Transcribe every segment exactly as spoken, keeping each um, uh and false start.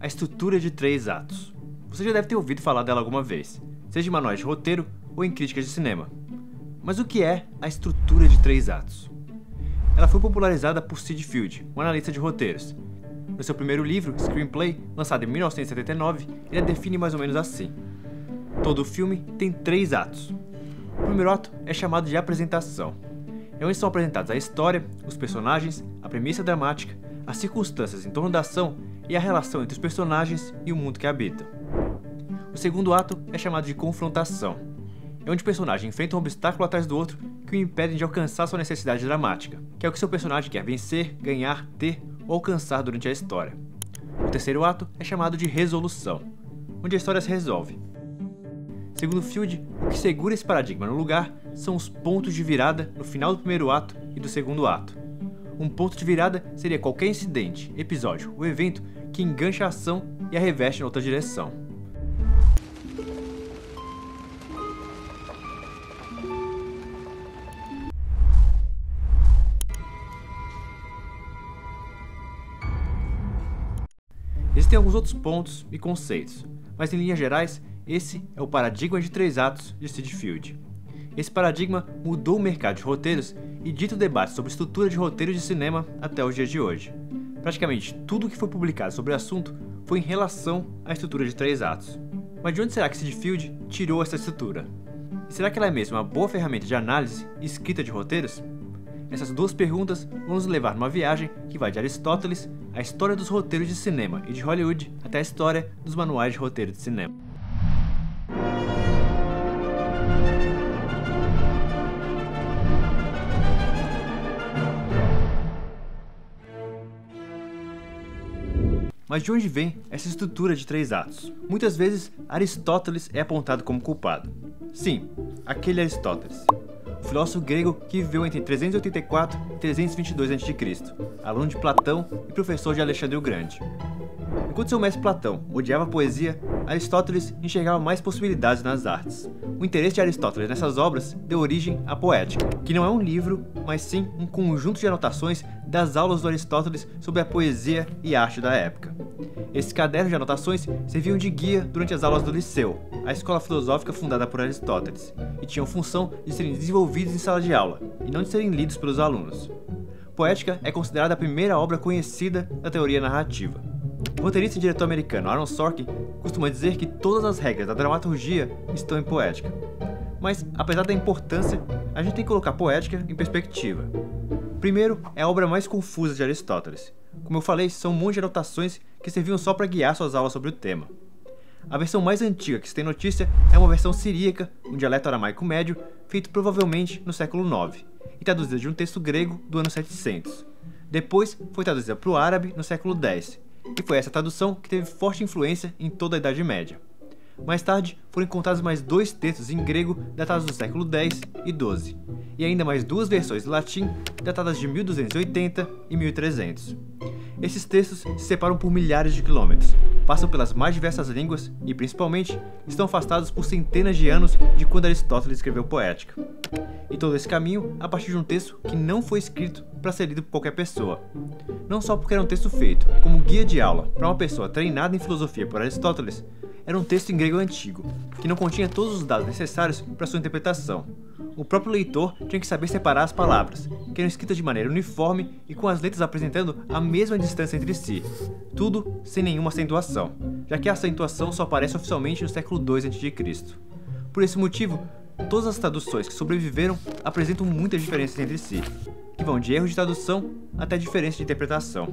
a estrutura de três atos. Você já deve ter ouvido falar dela alguma vez, seja em manuais de roteiro ou em críticas de cinema. Mas o que é a estrutura de três atos? Ela foi popularizada por Syd Field, um analista de roteiros. No seu primeiro livro, Screenplay, lançado em mil novecentos e setenta e nove, ele a define mais ou menos assim. Todo filme tem três atos. O primeiro ato é chamado de apresentação. É onde são apresentados a história, os personagens, a premissa dramática, as circunstâncias em torno da ação e a relação entre os personagens e o mundo que habita. O segundo ato é chamado de confrontação. É onde o personagem enfrenta um obstáculo atrás do outro que o impedem de alcançar sua necessidade dramática, que é o que seu personagem quer vencer, ganhar, ter ou alcançar durante a história. O terceiro ato é chamado de resolução, onde a história se resolve. Segundo Field, o que segura esse paradigma no lugar são os pontos de virada no final do primeiro ato e do segundo ato. Um ponto de virada seria qualquer incidente, episódio ou evento que engancha a ação e a reveste em outra direção. Existem alguns outros pontos e conceitos, mas em linhas gerais, esse é o paradigma de três atos de Syd Field. Esse paradigma mudou o mercado de roteiros e dita o debate sobre estrutura de roteiros de cinema até os dias de hoje. Praticamente tudo o que foi publicado sobre o assunto foi em relação à estrutura de três atos. Mas de onde será que Syd Field tirou essa estrutura? E será que ela é mesmo uma boa ferramenta de análise e escrita de roteiros? Essas duas perguntas vão nos levar numa viagem que vai de Aristóteles, a história dos roteiros de cinema e de Hollywood, até a história dos manuais de roteiro de cinema. Mas de onde vem essa estrutura de três atos? Muitas vezes, Aristóteles é apontado como culpado. Sim, aquele Aristóteles, o filósofo grego que viveu entre trezentos e oitenta e quatro e trezentos e vinte e dois antes de Cristo, aluno de Platão e professor de Alexandre o Grande. Enquanto seu mestre Platão odiava a poesia, Aristóteles enxergava mais possibilidades nas artes. O interesse de Aristóteles nessas obras deu origem à Poética, que não é um livro, mas sim um conjunto de anotações das aulas do Aristóteles sobre a poesia e a arte da época. Esses cadernos de anotações serviam de guia durante as aulas do Liceu, a escola filosófica fundada por Aristóteles, e tinham função de serem desenvolvidos em sala de aula, e não de serem lidos pelos alunos. Poética é considerada a primeira obra conhecida da teoria narrativa. O roteirista e diretor americano Aaron Sorkin costuma dizer que todas as regras da dramaturgia estão em Poética. Mas, apesar da importância, a gente tem que colocar Poética em perspectiva. Primeiro, é a obra mais confusa de Aristóteles. Como eu falei, são um monte de anotações que serviam só para guiar suas aulas sobre o tema. A versão mais antiga que se tem notícia é uma versão siríaca, um dialeto aramaico médio, feito provavelmente no século nove, e traduzida de um texto grego do ano setecentos. Depois foi traduzida para o árabe no século dez, e foi essa tradução que teve forte influência em toda a Idade Média. Mais tarde, foram encontrados mais dois textos em grego datados do século dez e doze, e ainda mais duas versões em latim datadas de mil duzentos e oitenta e mil e trezentos. Esses textos se separam por milhares de quilômetros, passam pelas mais diversas línguas e, principalmente, estão afastados por centenas de anos de quando Aristóteles escreveu Poética. E todo esse caminho a partir de um texto que não foi escrito para ser lido por qualquer pessoa. Não só porque era um texto feito como guia de aula para uma pessoa treinada em filosofia por Aristóteles, era um texto em grego antigo, que não continha todos os dados necessários para sua interpretação. O próprio leitor tinha que saber separar as palavras, que eram escritas de maneira uniforme e com as letras apresentando a mesma distância entre si, tudo sem nenhuma acentuação, já que a acentuação só aparece oficialmente no século dois antes de Cristo. Por esse motivo, todas as traduções que sobreviveram apresentam muitas diferenças entre si, que vão de erros de tradução até diferença de interpretação.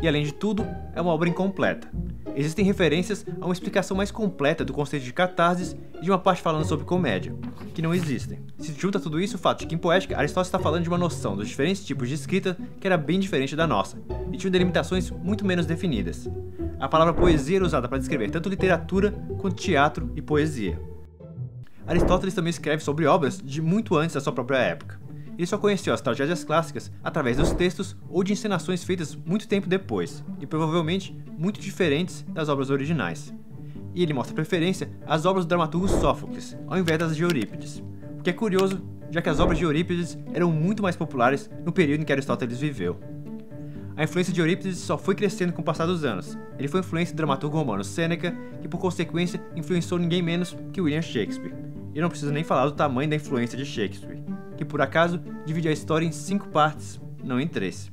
E além de tudo, é uma obra incompleta. Existem referências a uma explicação mais completa do conceito de catarses e de uma parte falando sobre comédia, que não existem. Se junta tudo isso o fato de que em Poética, Aristóteles está falando de uma noção dos diferentes tipos de escrita que era bem diferente da nossa, e tinha delimitações muito menos definidas. A palavra poesia era usada para descrever tanto literatura quanto teatro e poesia. Aristóteles também escreve sobre obras de muito antes da sua própria época. Ele só conheceu as tragédias clássicas através dos textos ou de encenações feitas muito tempo depois, e provavelmente muito diferentes das obras originais. E ele mostra preferência às obras do dramaturgo Sófocles, ao invés das de Eurípides. O que é curioso, já que as obras de Eurípides eram muito mais populares no período em que Aristóteles viveu. A influência de Eurípides só foi crescendo com o passar dos anos. Ele foi influência do dramaturgo romano Sêneca, que por consequência influenciou ninguém menos que William Shakespeare. E não preciso nem falar do tamanho da influência de Shakespeare, que por acaso divide a história em cinco partes, não em três.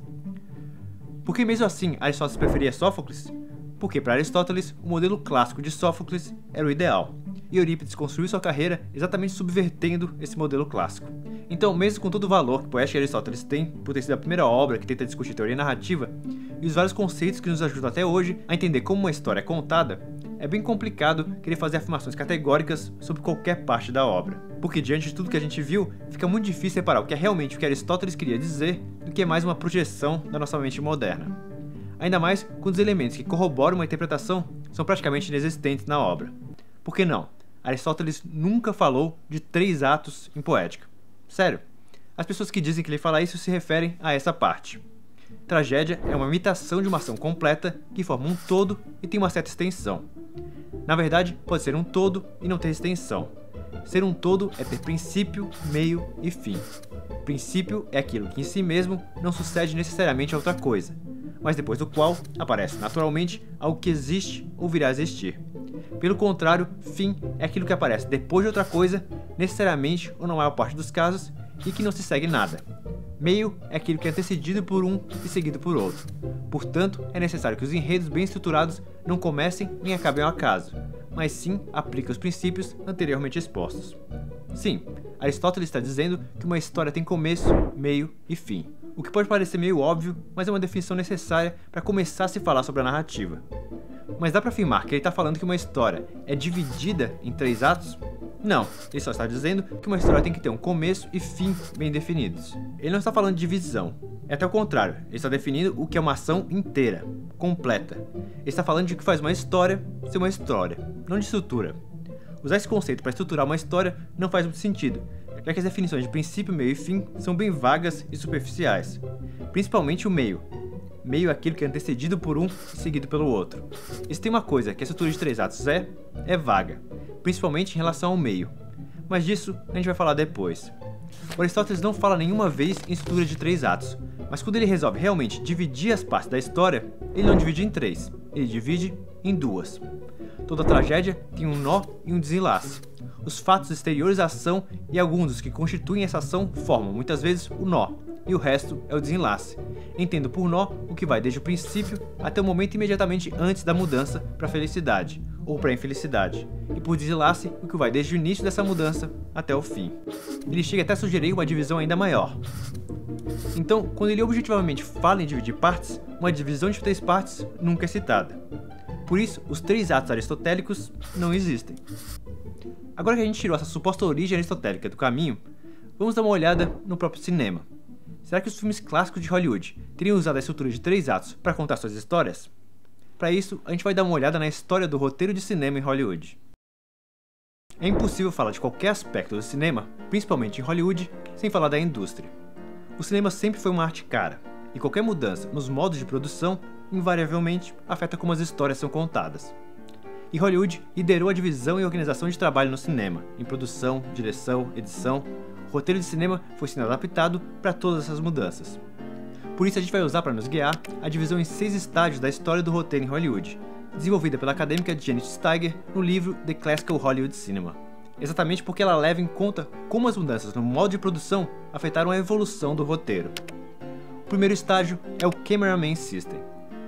Por que mesmo assim Aristóteles preferia Sófocles? Porque para Aristóteles, o modelo clássico de Sófocles era o ideal, e Eurípides construiu sua carreira exatamente subvertendo esse modelo clássico. Então, mesmo com todo o valor que Poética e Aristóteles têm por ter sido a primeira obra que tenta discutir teoria narrativa, e os vários conceitos que nos ajudam até hoje a entender como uma história é contada, é bem complicado querer fazer afirmações categóricas sobre qualquer parte da obra, porque diante de tudo que a gente viu, fica muito difícil separar o que é realmente o que Aristóteles queria dizer do que é mais uma projeção da nossa mente moderna. Ainda mais quando os elementos que corroboram uma interpretação são praticamente inexistentes na obra. Por que não? Aristóteles nunca falou de três atos em Poética. Sério, as pessoas que dizem que ele fala isso se referem a essa parte. Tragédia é uma imitação de uma ação completa que forma um todo e tem uma certa extensão. Na verdade, pode ser um todo e não ter extensão. Ser um todo é ter princípio, meio e fim. Princípio é aquilo que em si mesmo não sucede necessariamente a outra coisa, mas depois do qual aparece naturalmente algo que existe ou virá a existir. Pelo contrário, fim é aquilo que aparece depois de outra coisa, necessariamente ou na maior parte dos casos, e que não se segue nada. Meio é aquilo que é antecedido por um e seguido por outro. Portanto, é necessário que os enredos bem estruturados não comecem nem acabem ao acaso, mas sim apliquem os princípios anteriormente expostos. Sim, Aristóteles está dizendo que uma história tem começo, meio e fim. O que pode parecer meio óbvio, mas é uma definição necessária para começar a se falar sobre a narrativa. Mas dá para afirmar que ele está falando que uma história é dividida em três atos? Não, ele só está dizendo que uma história tem que ter um começo e fim bem definidos. Ele não está falando de divisão, é até o contrário, ele está definindo o que é uma ação inteira, completa. Ele está falando de o que faz uma história ser uma história, não de estrutura. Usar esse conceito para estruturar uma história não faz muito sentido, já que as definições de princípio, meio e fim são bem vagas e superficiais, principalmente o meio. Meio é aquilo que é antecedido por um e seguido pelo outro. E se tem uma coisa que a estrutura de três atos é, é vaga, principalmente em relação ao meio. Mas disso a gente vai falar depois. O Aristóteles não fala nenhuma vez em estrutura de três atos, mas quando ele resolve realmente dividir as partes da história, ele não divide em três, ele divide em duas. Toda tragédia tem um nó e um desenlace. Os fatos exteriores à ação e alguns dos que constituem essa ação formam, muitas vezes, o nó, e o resto é o desenlace. Entendo por nó o que vai desde o princípio até o momento imediatamente antes da mudança para a felicidade, ou para a infelicidade, e por desenlace o que vai desde o início dessa mudança até o fim. Ele chega até a sugerir uma divisão ainda maior. Então, quando ele objetivamente fala em dividir partes, uma divisão de três partes nunca é citada. Por isso, os três atos aristotélicos não existem. Agora que a gente tirou essa suposta origem aristotélica do caminho, vamos dar uma olhada no próprio cinema. Será que os filmes clássicos de Hollywood teriam usado a estrutura de três atos para contar suas histórias? Para isso, a gente vai dar uma olhada na história do roteiro de cinema em Hollywood. É impossível falar de qualquer aspecto do cinema, principalmente em Hollywood, sem falar da indústria. O cinema sempre foi uma arte cara, e qualquer mudança nos modos de produção, invariavelmente, afeta como as histórias são contadas. E Hollywood liderou a divisão e organização de trabalho no cinema, em produção, direção, edição. O roteiro de cinema foi sendo adaptado para todas essas mudanças. Por isso a gente vai usar para nos guiar a divisão em seis estágios da história do roteiro em Hollywood, desenvolvida pela acadêmica Janet Staiger no livro The Classical Hollywood Cinema, exatamente porque ela leva em conta como as mudanças no modo de produção afetaram a evolução do roteiro. O primeiro estágio é o Cameraman System.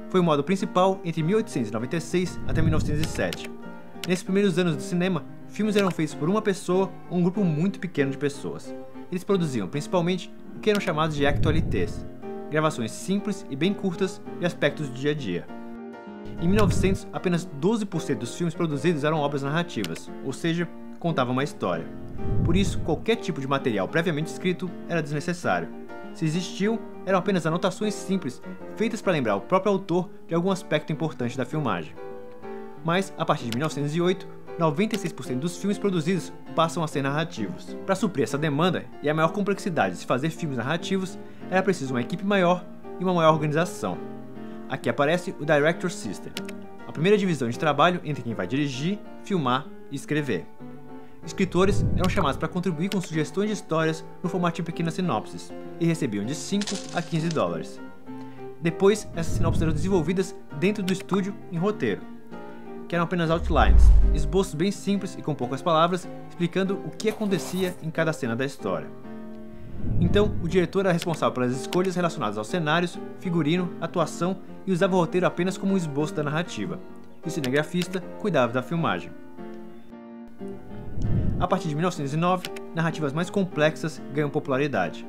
Foi o modo principal entre mil oitocentos e noventa e seis até mil novecentos e sete. Nesses primeiros anos do cinema, filmes eram feitos por uma pessoa ou um grupo muito pequeno de pessoas. Eles produziam principalmente o que eram chamados de actualités, gravações simples e bem curtas de aspectos do dia a dia. Em mil e novecentos, apenas doze por cento dos filmes produzidos eram obras narrativas, ou seja, contavam uma história. Por isso, qualquer tipo de material previamente escrito era desnecessário. Se existiam, eram apenas anotações simples, feitas para lembrar o próprio autor de algum aspecto importante da filmagem. Mas, a partir de mil novecentos e oito, noventa e seis por cento dos filmes produzidos passam a ser narrativos. Para suprir essa demanda e a maior complexidade de se fazer filmes narrativos, era preciso uma equipe maior e uma maior organização. Aqui aparece o Director System, a primeira divisão de trabalho entre quem vai dirigir, filmar e escrever. Escritores eram chamados para contribuir com sugestões de histórias no formato de pequenas sinopses, e recebiam de cinco a quinze dólares. Depois, essas sinopses eram desenvolvidas dentro do estúdio em roteiro, que eram apenas outlines, esboços bem simples e com poucas palavras, explicando o que acontecia em cada cena da história. Então, o diretor era responsável pelas escolhas relacionadas aos cenários, figurino, atuação e usava o roteiro apenas como um esboço da narrativa, e o cinegrafista cuidava da filmagem. A partir de mil novecentos e nove, narrativas mais complexas ganham popularidade.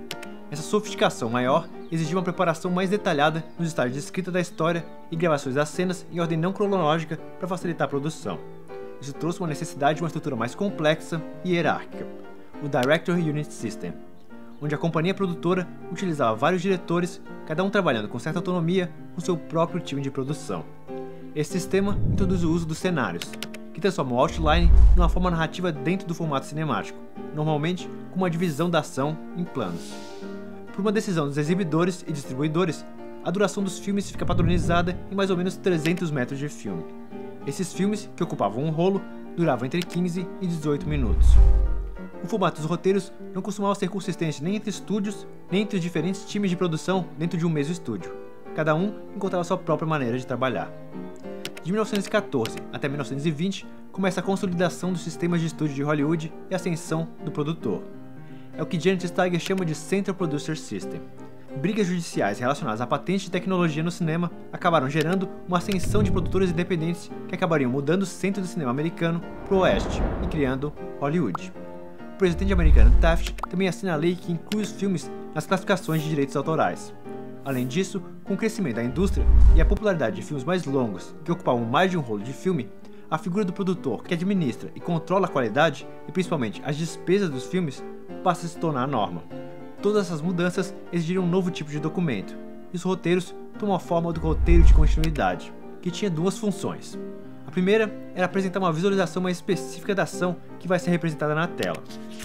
Essa sofisticação maior exigia uma preparação mais detalhada nos estágios de escrita da história e gravações das cenas em ordem não cronológica para facilitar a produção. Isso trouxe uma necessidade de uma estrutura mais complexa e hierárquica, o Director Unit System, onde a companhia produtora utilizava vários diretores, cada um trabalhando com certa autonomia com seu próprio time de produção. Esse sistema introduz o uso dos cenários, que transforma o outline numa forma narrativa dentro do formato cinemático, normalmente com uma divisão da ação em planos. Por uma decisão dos exibidores e distribuidores, a duração dos filmes fica padronizada em mais ou menos trezentos metros de filme. Esses filmes, que ocupavam um rolo, duravam entre quinze e dezoito minutos. O formato dos roteiros não costumava ser consistente nem entre estúdios, nem entre os diferentes times de produção dentro de um mesmo estúdio. Cada um encontrava sua própria maneira de trabalhar. De mil novecentos e quatorze até mil novecentos e vinte, começa a consolidação dos sistemas de estúdio de Hollywood e a ascensão do produtor. É o que Janet Staiger chama de Central Producer System. Brigas judiciais relacionadas à patente de tecnologia no cinema acabaram gerando uma ascensão de produtores independentes que acabariam mudando o centro do cinema americano para o oeste e criando Hollywood. O presidente americano Taft também assina a lei que inclui os filmes nas classificações de direitos autorais. Além disso, com o crescimento da indústria e a popularidade de filmes mais longos que ocupavam mais de um rolo de filme, a figura do produtor que administra e controla a qualidade e principalmente as despesas dos filmes passa a se tornar a norma. Todas essas mudanças exigiram um novo tipo de documento, e os roteiros tomam a forma do roteiro de continuidade, que tinha duas funções. A primeira era apresentar uma visualização mais específica da ação que vai ser representada na tela.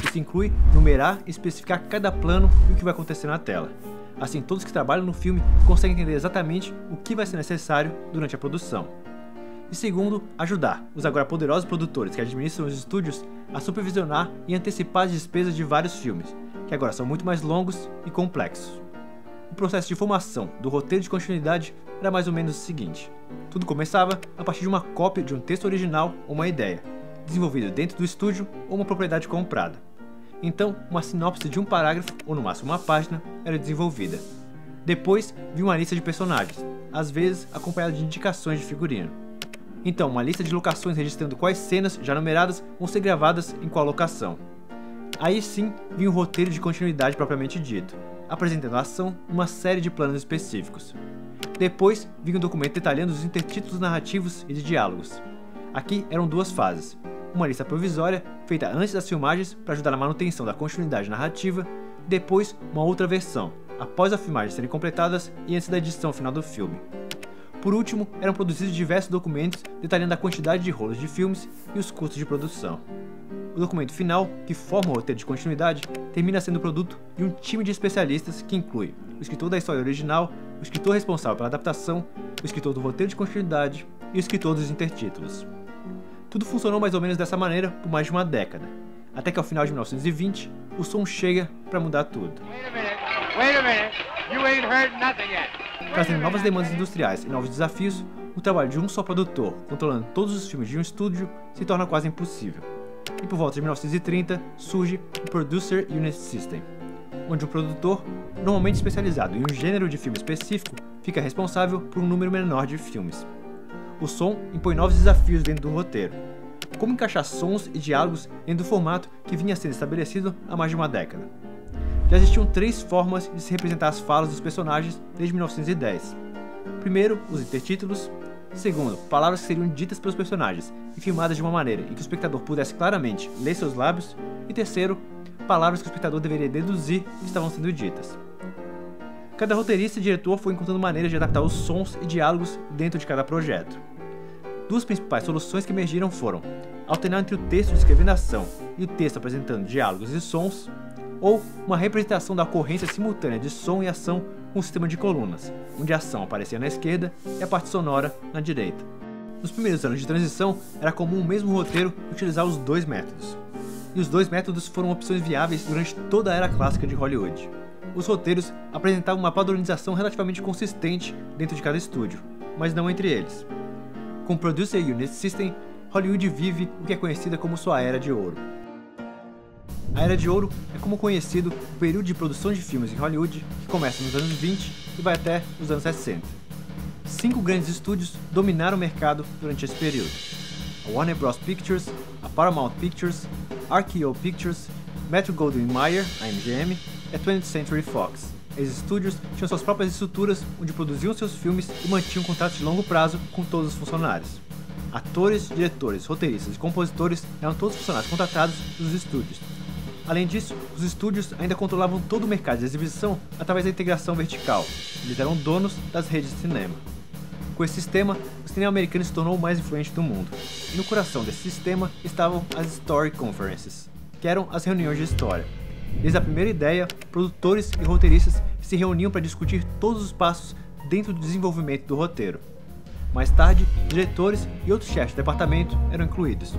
Isso inclui numerar e especificar cada plano e o que vai acontecer na tela. Assim, todos que trabalham no filme conseguem entender exatamente o que vai ser necessário durante a produção. E segundo, ajudar os agora poderosos produtores que administram os estúdios a supervisionar e antecipar as despesas de vários filmes, que agora são muito mais longos e complexos. O processo de formação do roteiro de continuidade era mais ou menos o seguinte. Tudo começava a partir de uma cópia de um texto original ou uma ideia, desenvolvido dentro do estúdio ou uma propriedade comprada. Então, uma sinopse de um parágrafo, ou no máximo uma página, era desenvolvida. Depois, vinha uma lista de personagens, às vezes acompanhada de indicações de figurino. Então, uma lista de locações registrando quais cenas, já numeradas, vão ser gravadas em qual locação. Aí sim, vinha o roteiro de continuidade propriamente dito, apresentando a ação em uma série de planos específicos. Depois, vinha um documento detalhando os intertítulos narrativos e de diálogos. Aqui eram duas fases, uma lista provisória, feita antes das filmagens para ajudar na manutenção da continuidade narrativa, e depois uma outra versão, após as filmagens serem completadas e antes da edição final do filme. Por último, eram produzidos diversos documentos detalhando a quantidade de rolos de filmes e os custos de produção. O documento final, que forma o roteiro de continuidade, termina sendo produto de um time de especialistas que inclui o escritor da história original, o escritor responsável pela adaptação, o escritor do roteiro de continuidade e o escritor dos intertítulos. Tudo funcionou mais ou menos dessa maneira por mais de uma década, até que ao final de mil novecentos e vinte, o som chega para mudar tudo. Trazendo novas demandas industriais e novos desafios, o trabalho de um só produtor, controlando todos os filmes de um estúdio, se torna quase impossível. E por volta de mil novecentos e trinta, surge o Producer Unit System, onde um produtor, normalmente especializado em um gênero de filme específico, fica responsável por um número menor de filmes. O som impõe novos desafios dentro do roteiro. Como encaixar sons e diálogos dentro do formato que vinha sendo estabelecido há mais de uma década? Já existiam três formas de se representar as falas dos personagens desde mil novecentos e dez. Primeiro, os intertítulos. Segundo, palavras que seriam ditas pelos personagens e filmadas de uma maneira em que o espectador pudesse claramente ler seus lábios. E terceiro, palavras que o espectador deveria deduzir que estavam sendo ditas. Cada roteirista e diretor foi encontrando maneiras de adaptar os sons e diálogos dentro de cada projeto. Duas principais soluções que emergiram foram alternar entre o texto descrevendo a ação e o texto apresentando diálogos e sons, ou uma representação da ocorrência simultânea de som e ação com um sistema de colunas, onde a ação aparecia na esquerda e a parte sonora na direita. Nos primeiros anos de transição, era comum o mesmo roteiro utilizar os dois métodos. E os dois métodos foram opções viáveis durante toda a era clássica de Hollywood. os roteiros apresentavam uma padronização relativamente consistente dentro de cada estúdio, mas não entre eles. Com o Producer Unit System, Hollywood vive o que é conhecida como sua Era de Ouro. A Era de Ouro é como conhecido o período de produção de filmes em Hollywood, que começa nos anos vinte e vai até os anos sessenta. Cinco grandes estúdios dominaram o mercado durante esse período: a Warner Bros. Pictures, a Paramount Pictures, a R K O Pictures, Metro Goldwyn Mayer, a M G M, e a twentieth century fox. Esses estúdios tinham suas próprias estruturas onde produziam seus filmes e mantinham contratos de longo prazo com todos os funcionários. Atores, diretores, roteiristas e compositores eram todos funcionários contratados dos estúdios. Além disso, os estúdios ainda controlavam todo o mercado de exibição através da integração vertical. Eles eram donos das redes de cinema. Com esse sistema, o cinema americano se tornou o mais influente do mundo. E no coração desse sistema estavam as Story Conferences, que eram as reuniões de história. Desde a primeira ideia, produtores e roteiristas se reuniam para discutir todos os passos dentro do desenvolvimento do roteiro. Mais tarde, diretores e outros chefes de departamento eram incluídos.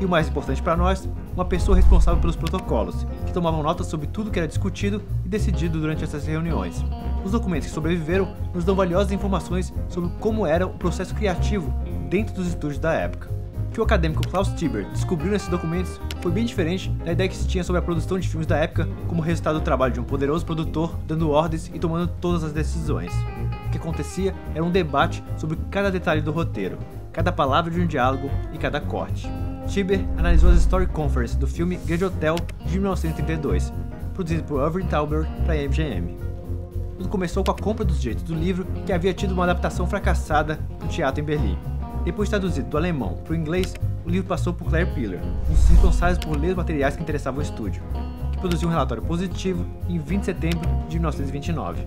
E o mais importante para nós, uma pessoa responsável pelos protocolos, que tomavam notas sobre tudo que era discutido e decidido durante essas reuniões. Os documentos que sobreviveram nos dão valiosas informações sobre como era o processo criativo dentro dos estúdios da época. O que o acadêmico Klaus Tieber descobriu nesses documentos foi bem diferente da ideia que se tinha sobre a produção de filmes da época como resultado do trabalho de um poderoso produtor dando ordens e tomando todas as decisões. O que acontecia era um debate sobre cada detalhe do roteiro, cada palavra de um diálogo e cada corte. Tieber analisou as Story Conferences do filme Grande Hotel de mil novecentos e trinta e dois, produzido por Irving Thalberg para a M G M. Tudo começou com a compra dos direitos do livro, que havia tido uma adaptação fracassada no teatro em Berlim. Depois de traduzido do alemão para o inglês, o livro passou por Claire Pilger, um dos responsáveis por ler os materiais que interessavam o estúdio, que produziu um relatório positivo em vinte de setembro de mil novecentos e vinte e nove.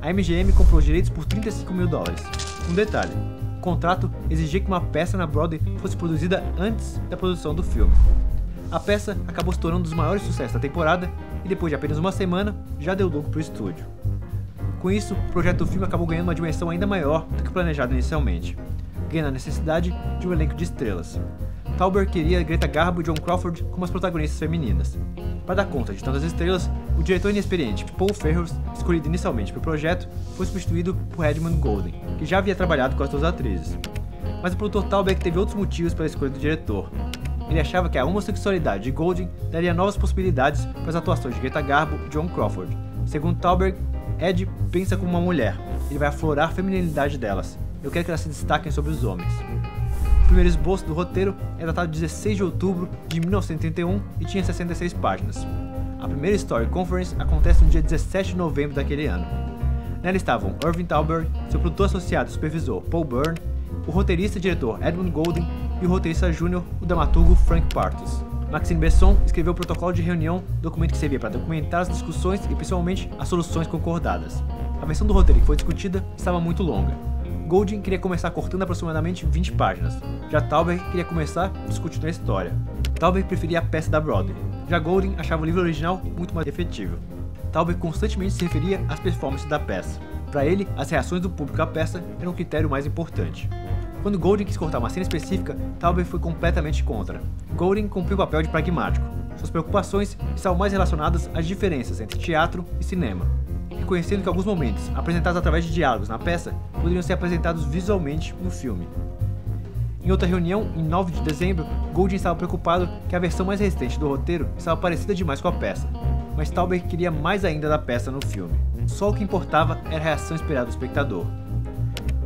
A M G M comprou os direitos por trinta e cinco mil dólares. Um detalhe: o contrato exigia que uma peça na Broadway fosse produzida antes da produção do filme. A peça acabou se tornando um dos maiores sucessos da temporada e, depois de apenas uma semana, já deu lucro para o estúdio. Com isso, o projeto do filme acabou ganhando uma dimensão ainda maior do que planejado inicialmente, ganhando a necessidade de um elenco de estrelas. Thalberg queria Greta Garbo e John Crawford como as protagonistas femininas. Para dar conta de tantas estrelas, o diretor inexperiente Paul Fairhurst, escolhido inicialmente para o projeto, foi substituído por Edmund Goulding, que já havia trabalhado com as duas atrizes. Mas o produtor Thalberg teve outros motivos para a escolha do diretor. Ele achava que a homossexualidade de Goulding daria novas possibilidades para as atuações de Greta Garbo e John Crawford. Segundo Thalberg, Ed pensa como uma mulher, ele vai aflorar a feminilidade delas. Eu quero que elas se destaquem sobre os homens. O primeiro esboço do roteiro é datado de dezesseis de outubro de mil novecentos e trinta e um e tinha sessenta e seis páginas. A primeira Story Conference acontece no dia dezessete de novembro daquele ano. Nela estavam Irving Thalberg, seu produtor associado e supervisor Paul Byrne, o roteirista e diretor Edmund Goulding e o roteirista júnior, o dramaturgo Frank Partos. Maxime Besson escreveu o protocolo de reunião, documento que servia para documentar as discussões e principalmente as soluções concordadas. A versão do roteiro que foi discutida estava muito longa. Goulding queria começar cortando aproximadamente vinte páginas, já Thalberg queria começar discutindo a história. Thalberg preferia a peça da Broadway, já Goulding achava o livro original muito mais efetivo. Thalberg constantemente se referia às performances da peça. Para ele, as reações do público à peça eram o critério mais importante. Quando Goulding quis cortar uma cena específica, Thalberg foi completamente contra. Goulding cumpriu o papel de pragmático. Suas preocupações estavam mais relacionadas às diferenças entre teatro e cinema, reconhecendo que alguns momentos, apresentados através de diálogos na peça, poderiam ser apresentados visualmente no filme. Em outra reunião, em nove de dezembro, Goulding estava preocupado que a versão mais recente do roteiro estava parecida demais com a peça, mas Thalberg queria mais ainda da peça no filme. Só o que importava era a reação esperada do espectador.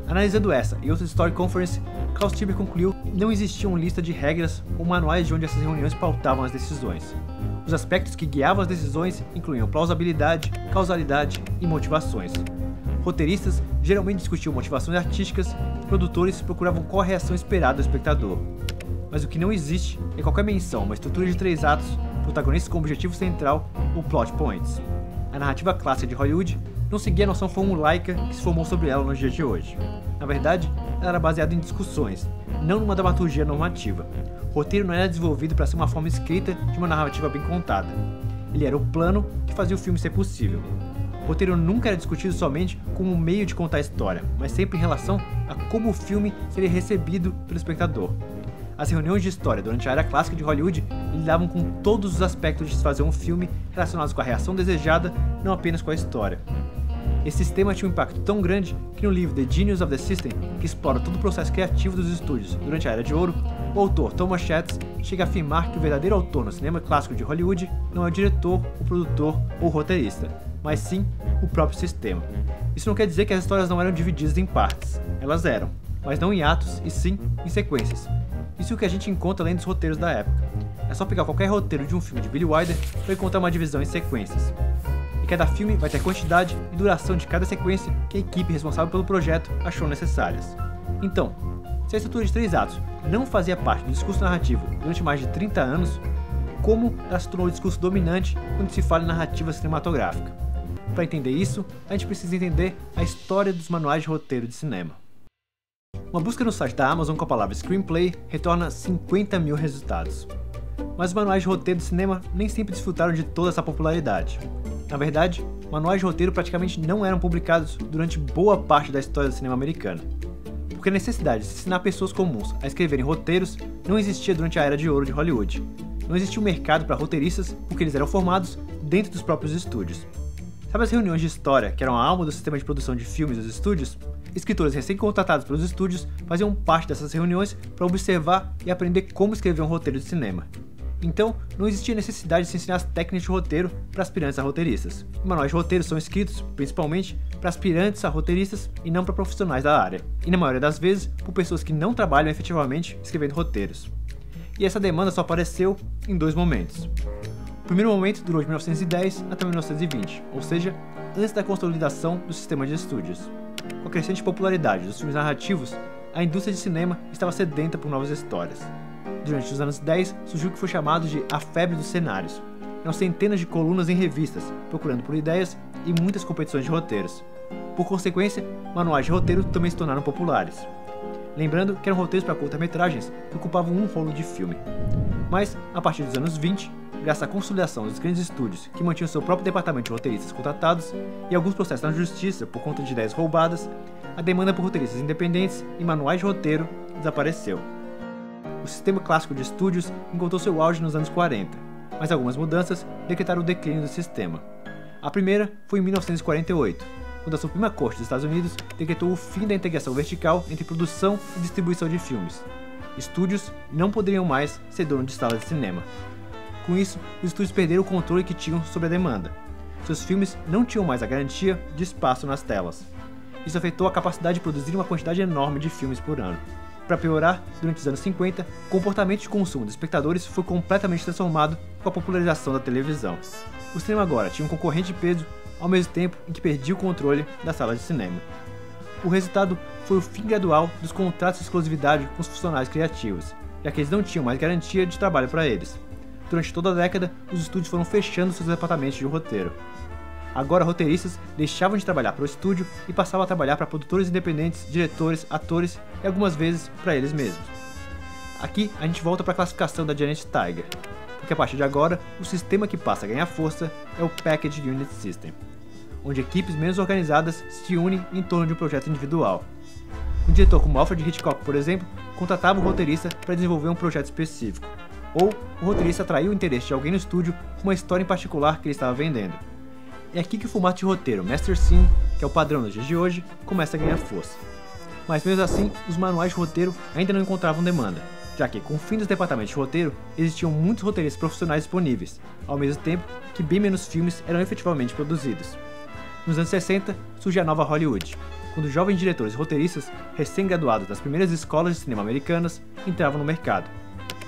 Analisando essa e outras Story Conference, Klaus Tieber concluiu que não existia uma lista de regras ou manuais de onde essas reuniões pautavam as decisões. Os aspectos que guiavam as decisões incluíam plausibilidade, causalidade e motivações. Roteiristas geralmente discutiam motivações artísticas e produtores procuravam qual a reação esperada do espectador. Mas o que não existe é qualquer menção a uma estrutura de três atos, protagonistas com objetivo central ou plot points. A narrativa clássica de Hollywood não seguia a noção formulaica que se formou sobre ela nos dias de hoje. Na verdade, ela era baseada em discussões, não numa dramaturgia normativa. O roteiro não era desenvolvido para ser uma forma escrita de uma narrativa bem contada. Ele era o plano que fazia o filme ser possível. O roteiro nunca era discutido somente como um meio de contar a história, mas sempre em relação a como o filme seria recebido pelo espectador. As reuniões de história durante a era clássica de Hollywood lidavam com todos os aspectos de se fazer um filme relacionados com a reação desejada, não apenas com a história. Esse sistema tinha um impacto tão grande que no livro The Genius of the System, que explora todo o processo criativo dos estúdios durante a Era de Ouro, o autor Thomas Schatz chega a afirmar que o verdadeiro autor no cinema clássico de Hollywood não é o diretor, o produtor ou o roteirista, mas sim o próprio sistema. Isso não quer dizer que as histórias não eram divididas em partes, elas eram, mas não em atos e sim em sequências. Isso é o que a gente encontra além dos roteiros da época. É só pegar qualquer roteiro de um filme de Billy Wilder para encontrar uma divisão em sequências. Cada filme vai ter a quantidade e duração de cada sequência que a equipe responsável pelo projeto achou necessárias. Então, se a estrutura de três atos não fazia parte do discurso narrativo durante mais de trinta anos, como ela se tornou o discurso dominante quando se fala em narrativa cinematográfica? Para entender isso, a gente precisa entender a história dos manuais de roteiro de cinema. Uma busca no site da Amazon com a palavra Screenplay retorna cinquenta mil resultados. Mas os manuais de roteiro de cinema nem sempre desfrutaram de toda essa popularidade. Na verdade, manuais de roteiro praticamente não eram publicados durante boa parte da história do cinema americano, porque a necessidade de ensinar pessoas comuns a escreverem roteiros não existia durante a Era de Ouro de Hollywood. Não existia um mercado para roteiristas porque eles eram formados dentro dos próprios estúdios. Sabe as reuniões de história que eram a alma do sistema de produção de filmes dos estúdios? Escritores recém-contratados pelos estúdios faziam parte dessas reuniões para observar e aprender como escrever um roteiro de cinema. Então, não existia necessidade de se ensinar as técnicas de roteiro para aspirantes a roteiristas. Os manuais de roteiro são escritos, principalmente, para aspirantes a roteiristas e não para profissionais da área, e na maioria das vezes, por pessoas que não trabalham efetivamente escrevendo roteiros. E essa demanda só apareceu em dois momentos. O primeiro momento durou de mil novecentos e dez até mil novecentos e vinte, ou seja, antes da consolidação do sistema de estúdios. Com a crescente popularidade dos filmes narrativos, a indústria de cinema estava sedenta por novas histórias. Durante os anos dez, surgiu o que foi chamado de a febre dos cenários. Eram centenas de colunas em revistas, procurando por ideias e muitas competições de roteiros. Por consequência, manuais de roteiro também se tornaram populares. Lembrando que eram roteiros para curta-metragens que ocupavam um rolo de filme. Mas, a partir dos anos vinte, graças à consolidação dos grandes estúdios que mantinham seu próprio departamento de roteiristas contratados e alguns processos na justiça por conta de ideias roubadas, a demanda por roteiristas independentes e manuais de roteiro desapareceu. O sistema clássico de estúdios encontrou seu auge nos anos quarenta, mas algumas mudanças decretaram o declínio do sistema. A primeira foi em mil novecentos e quarenta e oito, quando a Suprema Corte dos Estados Unidos decretou o fim da integração vertical entre produção e distribuição de filmes. Estúdios não poderiam mais ser donos de salas de cinema. Com isso, os estúdios perderam o controle que tinham sobre a demanda. Seus filmes não tinham mais a garantia de espaço nas telas. Isso afetou a capacidade de produzir uma quantidade enorme de filmes por ano. Para piorar, durante os anos cinquenta, o comportamento de consumo dos espectadores foi completamente transformado com a popularização da televisão. O cinema agora tinha um concorrente de peso, ao mesmo tempo em que perdia o controle da sala de cinema. O resultado foi o fim gradual dos contratos de exclusividade com os funcionários criativos, já que eles não tinham mais garantia de trabalho para eles. Durante toda a década, os estúdios foram fechando seus departamentos de roteiro. Agora, roteiristas deixavam de trabalhar para o estúdio e passavam a trabalhar para produtores independentes, diretores, atores e algumas vezes para eles mesmos. Aqui a gente volta para a classificação da Janet Staiger, porque a partir de agora o sistema que passa a ganhar força é o Package Unit System, onde equipes menos organizadas se unem em torno de um projeto individual. Um diretor como Alfred Hitchcock, por exemplo, contratava um roteirista para desenvolver um projeto específico, ou o roteirista atraiu o interesse de alguém no estúdio com uma história em particular que ele estava vendendo. É aqui que o formato de roteiro Master Scene, que é o padrão nos dias de hoje, começa a ganhar força. Mas mesmo assim, os manuais de roteiro ainda não encontravam demanda, já que com o fim dos departamentos de roteiro, existiam muitos roteiristas profissionais disponíveis, ao mesmo tempo que bem menos filmes eram efetivamente produzidos. Nos anos sessenta, surge a nova Hollywood, quando jovens diretores e roteiristas recém-graduados das primeiras escolas de cinema americanas entravam no mercado.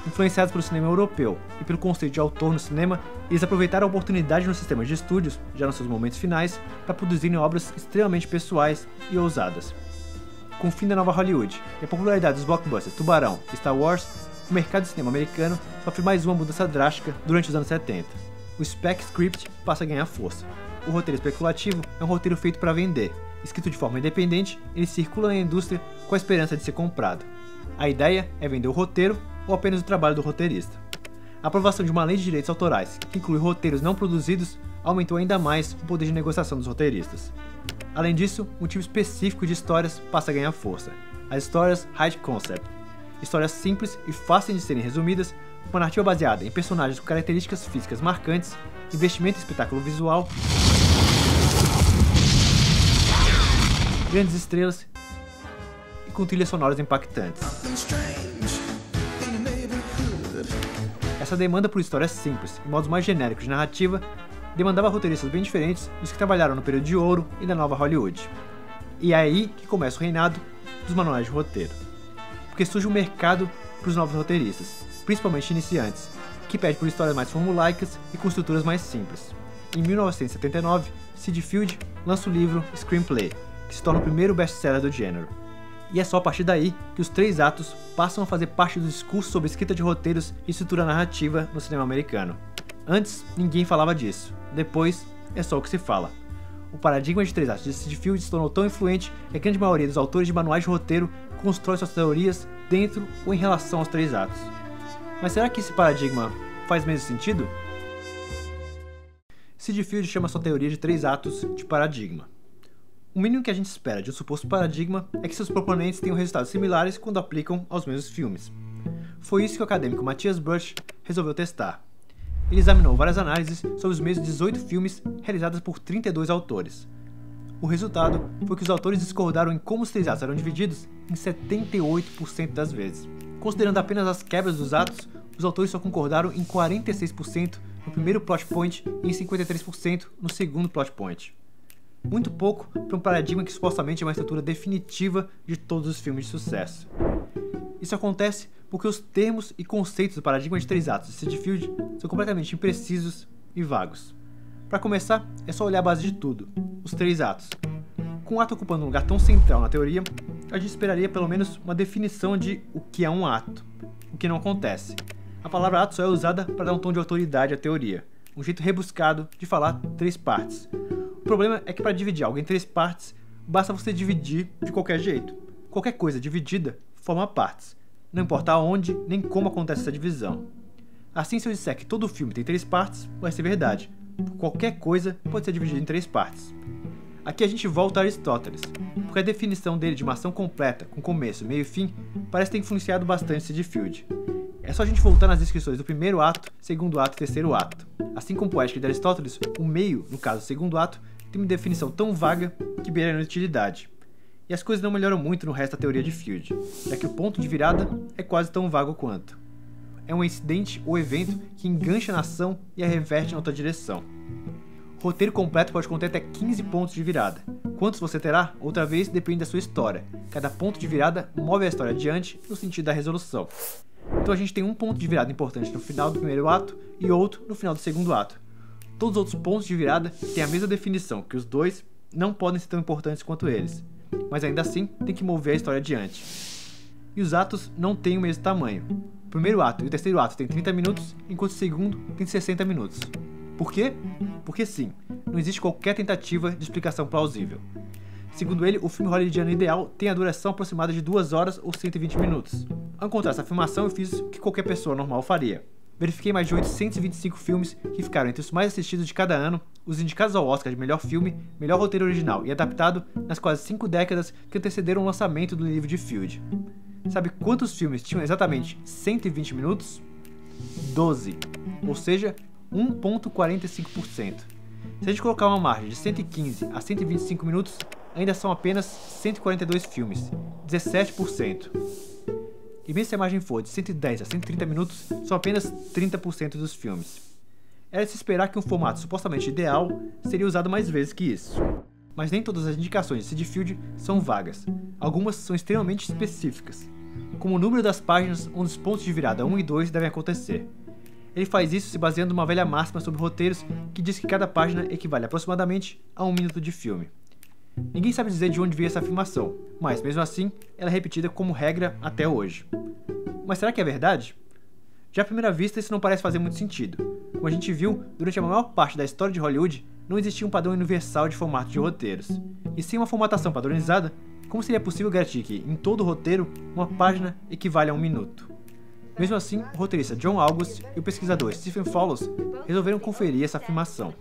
Influenciados pelo cinema europeu e pelo conceito de autor no cinema, eles aproveitaram a oportunidade nos sistemas de estúdios, já nos seus momentos finais, para produzirem obras extremamente pessoais e ousadas. Com o fim da nova Hollywood e a popularidade dos blockbusters Tubarão e Star Wars, o mercado de cinema americano sofre mais uma mudança drástica durante os anos setenta. O spec script passa a ganhar força. O roteiro especulativo é um roteiro feito para vender. Escrito de forma independente, ele circula na indústria com a esperança de ser comprado. A ideia é vender o roteiro ou apenas o trabalho do roteirista. A aprovação de uma lei de direitos autorais, que inclui roteiros não produzidos, aumentou ainda mais o poder de negociação dos roteiristas. Além disso, um tipo específico de histórias passa a ganhar força, as histórias high concept. histórias simples e fáceis de serem resumidas, uma narrativa baseada em personagens com características físicas marcantes, investimento em espetáculo visual, grandes estrelas e com trilhas sonoras impactantes. Essa demanda por histórias simples e modos mais genéricos de narrativa demandava roteiristas bem diferentes dos que trabalharam no período de ouro e da nova Hollywood. E é aí que começa o reinado dos manuais de roteiro, porque surge um mercado para os novos roteiristas, principalmente iniciantes, que pede por histórias mais formulaicas e com estruturas mais simples. Em mil novecentos e setenta e nove, Syd Field lança o livro Screenplay, que se torna o primeiro best-seller do gênero. E é só a partir daí que os três atos passam a fazer parte do discurso sobre escrita de roteiros e estrutura narrativa no cinema americano. Antes, ninguém falava disso. Depois, é só o que se fala. O paradigma de três atos de Syd Field se tornou tão influente que a grande maioria dos autores de manuais de roteiro constrói suas teorias dentro ou em relação aos três atos. Mas será que esse paradigma faz mesmo sentido? Syd Field chama sua teoria de três atos de paradigma. O mínimo que a gente espera de um suposto paradigma é que seus proponentes tenham resultados similares quando aplicam aos mesmos filmes. Foi isso que o acadêmico Matthias Bruch resolveu testar. Ele examinou várias análises sobre os mesmos dezoito filmes realizadas por trinta e dois autores. O resultado foi que os autores discordaram em como os três atos eram divididos em setenta e oito por cento das vezes. Considerando apenas as quebras dos atos, os autores só concordaram em quarenta e seis por cento no primeiro plot point e em cinquenta e três por cento no segundo plot point. Muito pouco para um paradigma que supostamente é uma estrutura definitiva de todos os filmes de sucesso. Isso acontece porque os termos e conceitos do paradigma de três atos de Syd Field são completamente imprecisos e vagos. Para começar, é só olhar a base de tudo, os três atos. Com o ato ocupando um lugar tão central na teoria, a gente esperaria pelo menos uma definição de o que é um ato, o que não acontece. A palavra ato só é usada para dar um tom de autoridade à teoria, um jeito rebuscado de falar três partes. O problema é que para dividir algo em três partes, basta você dividir de qualquer jeito. Qualquer coisa dividida forma partes, não importa onde nem como acontece essa divisão. Assim, se eu disser que todo filme tem três partes, vai ser verdade. Qualquer coisa pode ser dividida em três partes. Aqui a gente volta a Aristóteles, porque a definição dele de uma ação completa, com começo, meio e fim, parece ter influenciado bastante Syd Field. É só a gente voltar nas descrições do primeiro ato, segundo ato e terceiro ato. Assim como Poética de Aristóteles, o meio, no caso o segundo ato, tem uma definição tão vaga que beira a inutilidade. E as coisas não melhoram muito no resto da teoria de Field, já que o ponto de virada é quase tão vago quanto. É um incidente ou evento que engancha na ação e a reverte em outra direção. O roteiro completo pode conter até quinze pontos de virada. Quantos você terá, outra vez, depende da sua história. Cada ponto de virada move a história adiante no sentido da resolução. Então a gente tem um ponto de virada importante no final do primeiro ato e outro no final do segundo ato. Todos os outros pontos de virada têm a mesma definição, que os dois não podem ser tão importantes quanto eles, mas ainda assim tem que mover a história adiante. E os atos não têm o mesmo tamanho. O primeiro ato e o terceiro ato têm trinta minutos, enquanto o segundo tem sessenta minutos. Por quê? Porque sim, não existe qualquer tentativa de explicação plausível. Segundo ele, o filme hollywoodiano ideal tem a duração aproximada de duas horas ou cento e vinte minutos. Ao encontrar essa afirmação, eu fiz o que qualquer pessoa normal faria. Verifiquei mais de oitocentos e vinte e cinco filmes que ficaram entre os mais assistidos de cada ano, os indicados ao Oscar de melhor filme, melhor roteiro original e adaptado nas quase cinco décadas que antecederam o lançamento do livro de Field. Sabe quantos filmes tinham exatamente cento e vinte minutos? doze, ou seja, um vírgula quarenta e cinco por cento. Se a gente colocar uma margem de cento e quinze a cento e vinte e cinco minutos, ainda são apenas cento e quarenta e dois filmes, dezessete por cento. E mesmo se a margem for de cento e dez a cento e trinta minutos, são apenas trinta por cento dos filmes. Era de se esperar que um formato supostamente ideal seria usado mais vezes que isso. Mas nem todas as indicações de Syd Field são vagas, algumas são extremamente específicas, como o número das páginas onde os pontos de virada um e dois devem acontecer. Ele faz isso se baseando numa velha máxima sobre roteiros que diz que cada página equivale aproximadamente a um minuto de filme. Ninguém sabe dizer de onde veio essa afirmação, mas mesmo assim, ela é repetida como regra até hoje. Mas será que é verdade? Já à primeira vista, isso não parece fazer muito sentido. Como a gente viu, durante a maior parte da história de Hollywood, não existia um padrão universal de formato de roteiros. E sem uma formatação padronizada, como seria possível garantir que, em todo roteiro, uma página equivale a um minuto? Mesmo assim, o roteirista John August e o pesquisador Stephen Fallows resolveram conferir essa afirmação.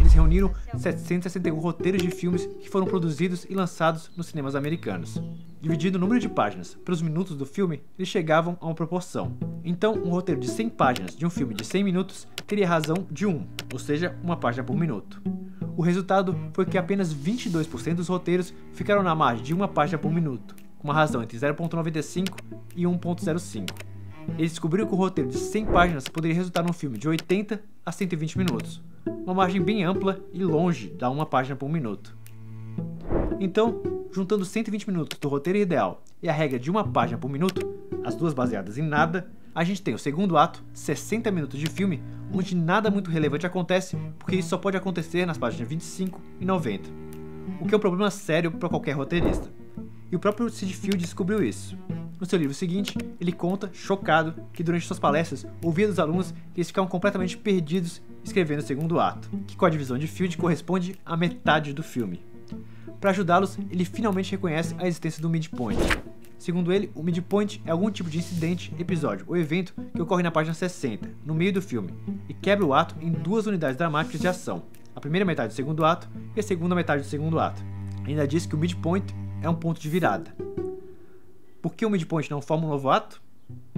eles reuniram setecentos e sessenta e um roteiros de filmes que foram produzidos e lançados nos cinemas americanos. Dividido o número de páginas pelos minutos do filme, eles chegavam a uma proporção. Então, um roteiro de cem páginas de um filme de cem minutos teria a razão de um, ou seja, uma página por minuto. O resultado foi que apenas vinte e dois por cento dos roteiros ficaram na margem de uma página por minuto, com uma razão entre zero vírgula noventa e cinco e um vírgula zero cinco. Eles descobriram que o roteiro de cem páginas poderia resultar num filme de oitenta a cento e vinte minutos, uma margem bem ampla e longe da uma página por minuto. Então, juntando cento e vinte minutos do roteiro ideal e a regra de uma página por minuto, as duas baseadas em nada, a gente tem o segundo ato, sessenta minutos de filme, onde nada muito relevante acontece, porque isso só pode acontecer nas páginas vinte e cinco e noventa, o que é um problema sério para qualquer roteirista. E o próprio Syd Field descobriu isso. No seu livro seguinte, ele conta, chocado, que durante suas palestras ouvia dos alunos que eles ficavam completamente perdidos escrevendo o segundo ato, que com a divisão de Field corresponde à metade do filme. Para ajudá-los, ele finalmente reconhece a existência do midpoint. Segundo ele, o midpoint é algum tipo de incidente, episódio ou evento que ocorre na página sessenta, no meio do filme, e quebra o ato em duas unidades dramáticas de ação, a primeira metade do segundo ato e a segunda metade do segundo ato. Ele ainda diz que o midpoint é um ponto de virada. Por que o midpoint não forma um novo ato?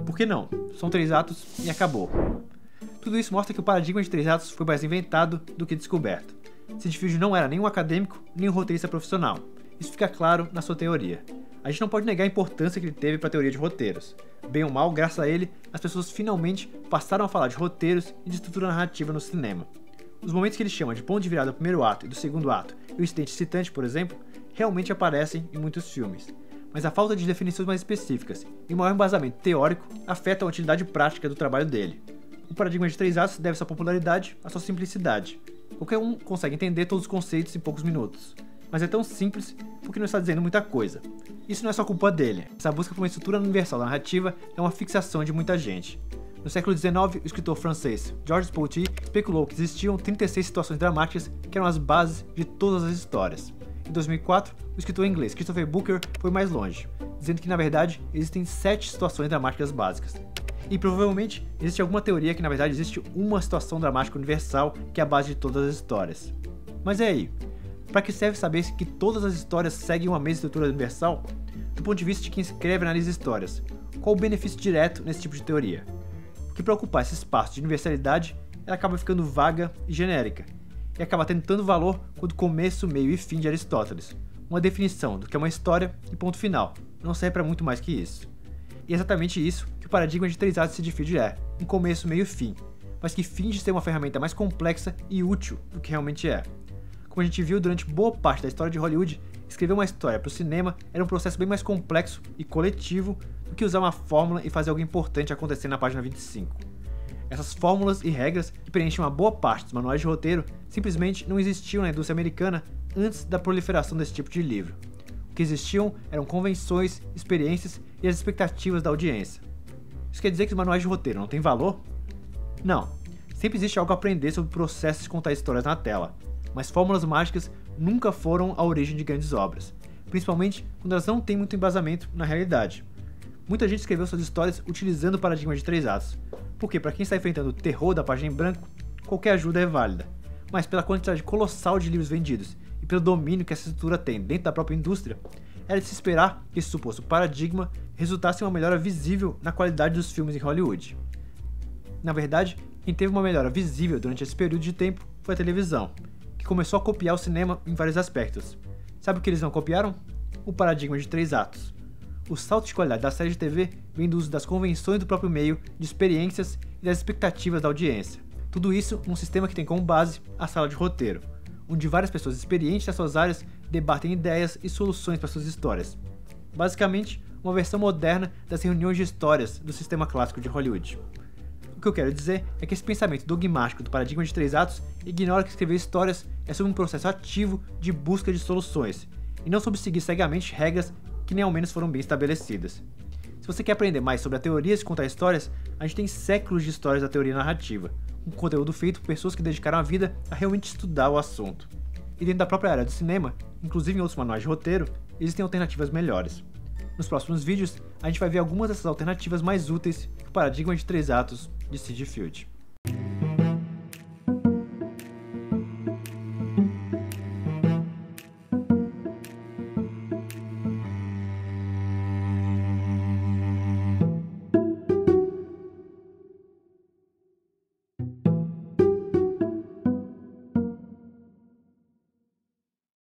Por que não? São três atos e acabou. Tudo isso mostra que o paradigma de três atos foi mais inventado do que descoberto. Syd Field não era nem um acadêmico, nem um roteirista profissional. Isso fica claro na sua teoria. A gente não pode negar a importância que ele teve para a teoria de roteiros. Bem ou mal, graças a ele, as pessoas finalmente passaram a falar de roteiros e de estrutura narrativa no cinema. Os momentos que ele chama de ponto de virada do primeiro ato e do segundo ato, e o incidente citante, por exemplo, realmente aparecem em muitos filmes. Mas a falta de definições mais específicas e maior embasamento teórico afeta a utilidade prática do trabalho dele. O paradigma de três atos deve sua popularidade à sua simplicidade. Qualquer um consegue entender todos os conceitos em poucos minutos. Mas é tão simples porque não está dizendo muita coisa. Isso não é só culpa dele. Essa busca por uma estrutura universal da narrativa é uma fixação de muita gente. No século dezenove, o escritor francês Georges Pouty especulou que existiam trinta e seis situações dramáticas que eram as bases de todas as histórias. Em dois mil e quatro, o escritor inglês Christopher Booker foi mais longe, dizendo que na verdade existem sete situações dramáticas básicas. E provavelmente existe alguma teoria que na verdade existe uma situação dramática universal que é a base de todas as histórias. Mas é aí. Para que serve saber que todas as histórias seguem uma mesma estrutura universal? Do ponto de vista de quem escreve e analisa histórias, qual o benefício direto nesse tipo de teoria? Porque para ocupar esse espaço de universalidade, ela acaba ficando vaga e genérica, e acaba tendo tanto valor quanto começo, meio e fim de Aristóteles, uma definição do que é uma história e ponto final, não serve para muito mais que isso. E é exatamente isso que o paradigma de três atos Syd Field é, um começo, meio e fim, mas que finge ser uma ferramenta mais complexa e útil do que realmente é. Como a gente viu, durante boa parte da história de Hollywood, escrever uma história para o cinema era um processo bem mais complexo e coletivo do que usar uma fórmula e fazer algo importante acontecer na página vinte e cinco. Essas fórmulas e regras, que preenchem uma boa parte dos manuais de roteiro, simplesmente não existiam na indústria americana antes da proliferação desse tipo de livro. O que existiam eram convenções, experiências e as expectativas da audiência. Isso quer dizer que os manuais de roteiro não têm valor? Não. Sempre existe algo a aprender sobre o processo de contar histórias na tela. Mas fórmulas mágicas nunca foram a origem de grandes obras, principalmente quando elas não têm muito embasamento na realidade. Muita gente escreveu suas histórias utilizando o paradigma de três atos, porque para quem está enfrentando o terror da página em branco, qualquer ajuda é válida, mas pela quantidade colossal de livros vendidos e pelo domínio que essa estrutura tem dentro da própria indústria, era de se esperar que esse suposto paradigma resultasse em uma melhora visível na qualidade dos filmes em Hollywood. Na verdade, quem teve uma melhora visível durante esse período de tempo foi a televisão, que começou a copiar o cinema em vários aspectos. Sabe o que eles não copiaram? O paradigma de três atos. O salto de qualidade da série de T V vem do uso das convenções do próprio meio, de experiências e das expectativas da audiência. Tudo isso num sistema que tem como base a sala de roteiro, onde várias pessoas experientes nas suas áreas debatem ideias e soluções para suas histórias. Basicamente, uma versão moderna das reuniões de histórias do sistema clássico de Hollywood. O que eu quero dizer é que esse pensamento dogmático do paradigma de três atos ignora que escrever histórias é sobre um processo ativo de busca de soluções, e não sobre seguir cegamente regras que nem ao menos foram bem estabelecidas. Se você quer aprender mais sobre a teoria de contar histórias, a gente tem séculos de histórias da teoria narrativa, um conteúdo feito por pessoas que dedicaram a vida a realmente estudar o assunto. E dentro da própria área do cinema, inclusive em outros manuais de roteiro, existem alternativas melhores. Nos próximos vídeos, a gente vai ver algumas dessas alternativas mais úteis que o paradigma de três atos de Syd Field.